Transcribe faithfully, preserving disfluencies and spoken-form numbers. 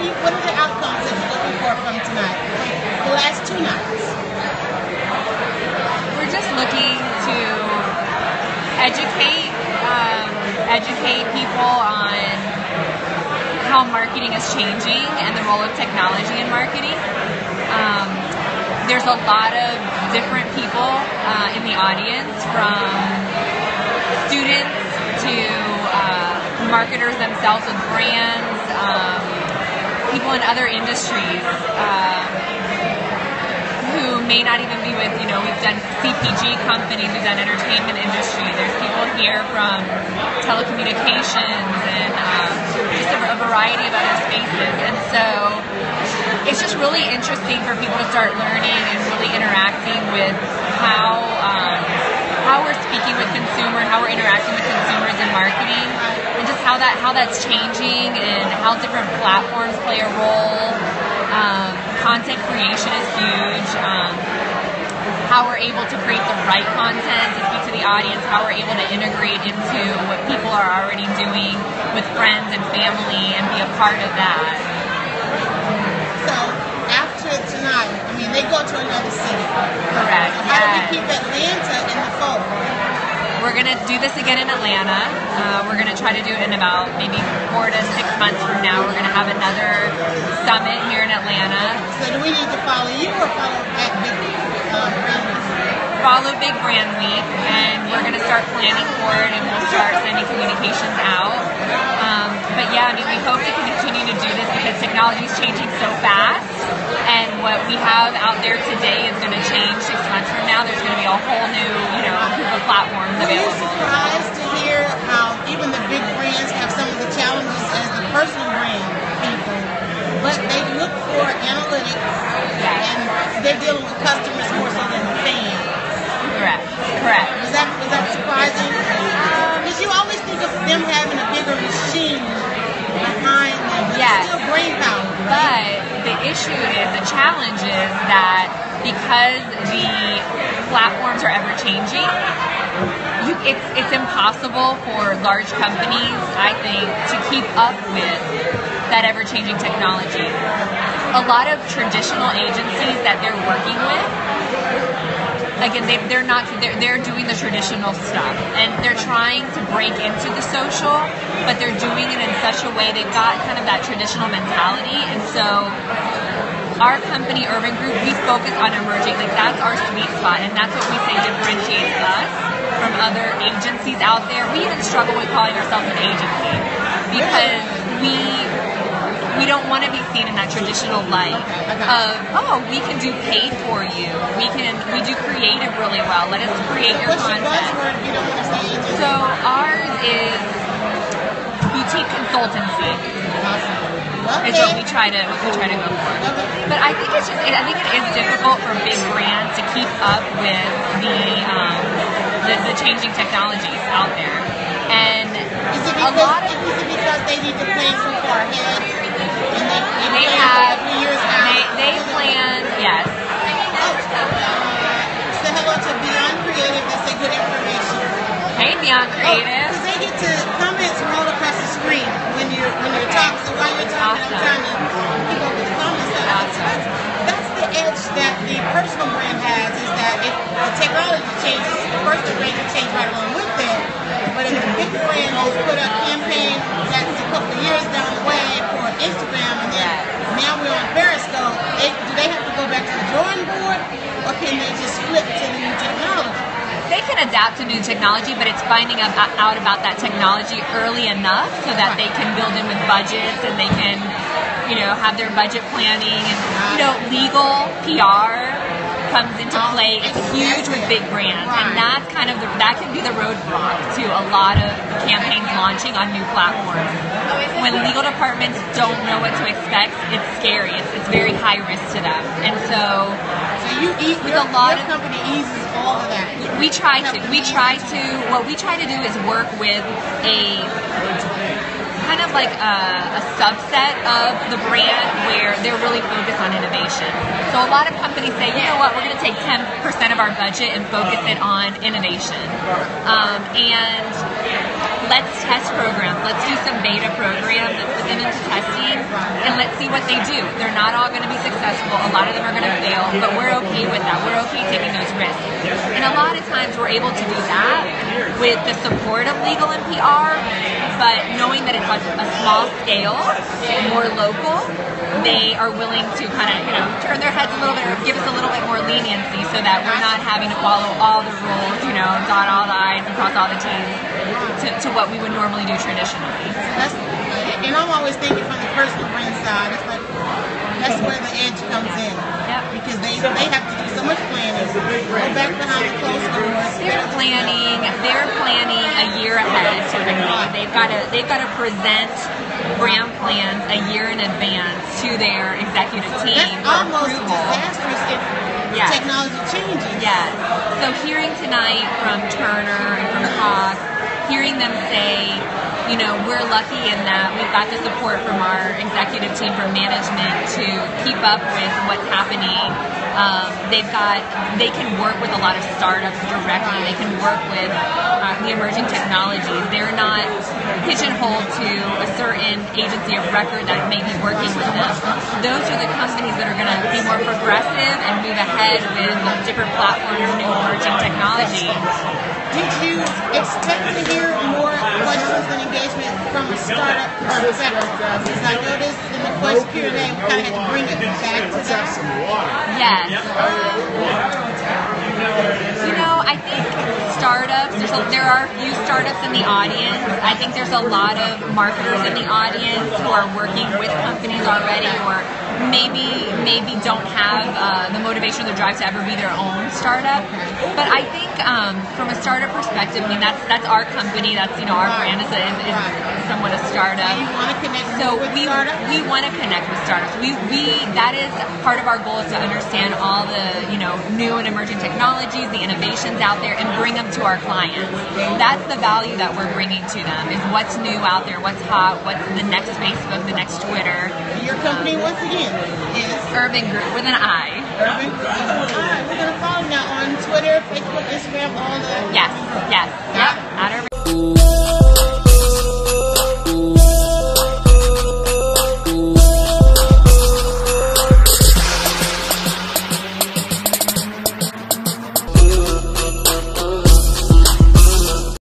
are you, what are the outcomes that you're looking for from tonight? The last two nights. We're just looking to educate, um, educate people on how marketing is changing and the role of technology in marketing. Um, there's a lot of different people uh, in the audience, from students to uh, marketers themselves with brands, um, people in other industries um, who may not even be with, you know, we've done C P G companies, we've done entertainment industry, there's people here from telecommunications and um, just a, a variety of other spaces. And so it's just really interesting for people to start learning and really interacting with how um, how we're speaking with consumers, how we're interacting with consumers in marketing, and just how that how that's changing and how different platforms play a role. Um, content creation is huge. Um, how we're able to create the right content to speak to the audience, how we're able to integrate into what people are already doing with friends and family and be a part of that. So after tonight, I mean, they go to another city. Correct. How yes. do we keep Atlanta in the fold? We're going to do this again in Atlanta. Uh, we're going to try to do it in about maybe four to six months from now. We're going to have another summit here in Atlanta. So do we need to follow you or follow at Big uh, Brand Week? Follow Big Brand Week, and we're going to start planning for it, and we'll start sending communications out. Um, but yeah, I mean, we hope to continue to do this because technology is changing so fast, and what we have out there today is going to change six months from now. There's going to be a whole new, you know, group of platforms available. Were you surprised to hear how even the big brands have some of the challenges as the personal brand people, but they look for analytics, yes. and they're dealing with customers more so than the fans? Correct. Correct. Was that was that surprising? Because you always think of them having a bigger machine behind them, but yes. it's still brain power, right? But the issue is, the challenge is that because the platforms are ever changing, you, it's it's impossible for large companies, I think, to keep up with that ever-changing technology. A lot of traditional agencies that they're working with, again, they, they're not they're, they're doing the traditional stuff, and they're trying to break into the social, but they're doing it in such a way they've got kind of that traditional mentality, and so. Our company, Irban Group, we focus on emerging. Like, that's our sweet spot, and that's what we say differentiates us from other agencies out there. We even struggle with calling ourselves an agency because we we don't want to be seen in that traditional light of, oh, we can do paid for you. We can we do creative really well. Let us create your content. So ours is boutique consultancy. Is what we try to what we try to go for. But I think it's just I think it is difficult for big brands to keep up with the um, the, the changing technologies out there. And is it because, a lot of is it because they need to plan so far ahead? And they, they, they have years out. They, they plan yes. So hello to Beyond Creative. That's a good information. Hey, Beyond Creative. Oh, they get to comments roll across the screen when you're when you're talking. So while you're talking, awesome. I'm trying to keep up with the comments. So awesome. that's, that's the edge that the personal brand has, is that if the technology changes, the personal brand can change right along with that. But if the big brand has put a campaign that's a couple of years down the way for Instagram, and then now we're on Periscope, they, do they have to go back to the drawing board, or can they just flip to the new technology? They can adapt to new technology, but it's finding out about that technology early enough so that they can build in with budgets, and they can, you know, have their budget planning, and, you know, legal P R comes into play. It's huge with big brands, and that's kind of the, that can be the roadblock to a lot of campaigns launching on new platforms. When legal departments don't know what to expect, it's scary. It's, it's very high risk to them, and so. You eat with a lot of company eases all of that. We try to. We try to. What we try to do is work with a kind of like a, a subset of the brand where they're really focused on innovation. So a lot of companies say, you know what, we're going to take ten percent of our budget and focus it on innovation. Um, and let's test program. Let's do some beta program. Let's put them into testing and let's see what they do. They're not all going to be successful. A lot of them are going to fail, but we're okay with that. We're okay taking those risks. And a lot of times we're able to do that with the support of legal and P R, but knowing that it's on a small scale, more local, they are willing to kind of, you know, turn their heads a little bit or give us a little bit more leniency so that we're not having to follow all the rules, you know, dot all the I's and cross all the T's. To, to what we would normally do traditionally. That's, and I'm always thinking from the personal brand side, it's like, that's where the edge comes in. Yep. Because they, they have to do so much planning. Go back behind the closed doors. They're planning, they're planning a year ahead typically. They've got to, they've got to present brand plans a year in advance to their executive team. That's almost disastrous if yes. technology changes. Yes. So hearing tonight from Turner and from Haas, hearing them say, you know, we're lucky in that we've got the support from our executive team, from management, to keep up with what's happening. Um, they've got, they can work with a lot of startups directly. They can work with uh, the emerging technologies. They're not pigeonholed to a certain agency of record that may be working with them. Those are the companies that are going to be more progressive and move ahead with different platforms, new emerging technology. Did you expect to hear more questions and engagement from a startup perspective? Because I noticed in the question Q and A, we kind of had to bring it back to that. Yes. Um, you know, I think startups, there's a, there are a few startups in the audience. I think there's a lot of marketers in the audience who are working with companies already or maybe maybe don't have uh, the motivation or the drive to ever be their own startup. But I think um, from a startup perspective, I mean, that's that's our company, that's, you know, our brand is, a, is somewhat a startup. So you want to connect so with we, startups? We want to connect with startups. We, we, that is part of our goal, is to understand all the, you know, new and emerging technologies, the innovations out there, and bring them to our clients. That's the value that we're bringing to them, is what's new out there, what's hot, what's the next Facebook, the next Twitter. Your company, um, once again, is Irban Group with an I. Irban Group with an I. We're going to follow now on Twitter, Facebook, Instagram, all that. Yes, yes, yes.